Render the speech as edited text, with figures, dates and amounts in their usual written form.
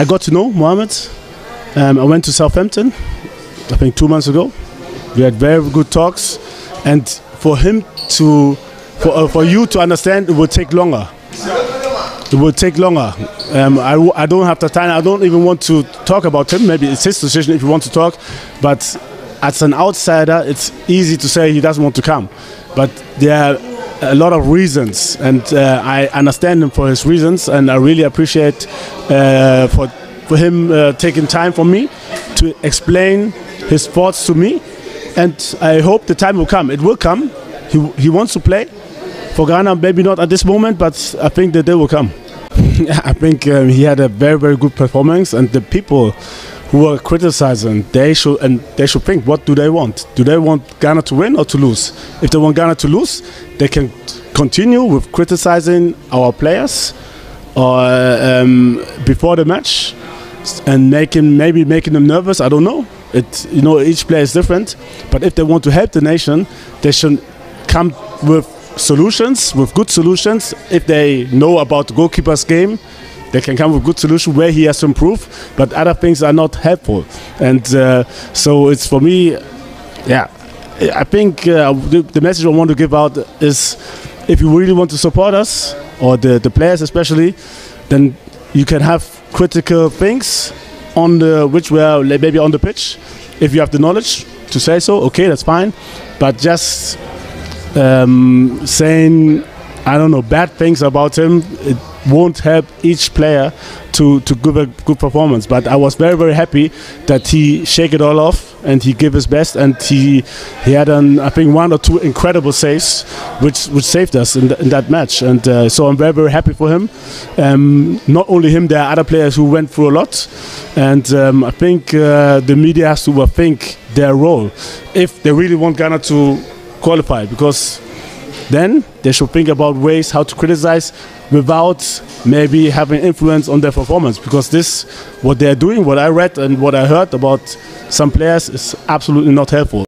I got to know Mohamed. I went to Southampton, I think 2 months ago. We had very good talks, and for him to, for you to understand, it would take longer. It would take longer. I don't have the time. I don't even want to talk about him. Maybe it's his decision if you want to talk, but as an outsider, it's easy to say he doesn't want to come. But there are a lot of reasons, and I understand him for his reasons, and I really appreciate for him taking time for me to explain his thoughts to me. And I hope the time will come. It will come. He wants to play for Ghana, maybe not at this moment, but I think the day will come. I think he had a very, very good performance, and the people who are criticizing, they should think, what do they want? Do they want Ghana to win or to lose? If they want Ghana to lose, they can continue with criticizing our players or before the match and maybe making them nervous. I don't know. You know, each player is different. But if they want to help the nation, they should come with solutions, with good solutions. If they know about the goalkeeper's game, they can come with good solution where he has to improve, but other things are not helpful. And so it's for me, yeah, I think the message I want to give out is, if you really want to support us, or the players especially, then you can have critical things on the, which were maybe on the pitch. If you have the knowledge to say so, okay, that's fine. But just saying, I don't know, bad things about him, it won't help each player to give a good performance. But I was very, very happy that he shake it all off and he gave his best, and he had I think 1 or 2 incredible saves which saved us in that match. And so I'm very, very happy for him. Not only him, there are other players who went through a lot, and I think the media has to overthink their role if they really want Ghana to qualify, because then they should think about ways how to criticize without maybe having influence on their performance. Because what they're doing, what I read and what I heard about some players, is absolutely not helpful.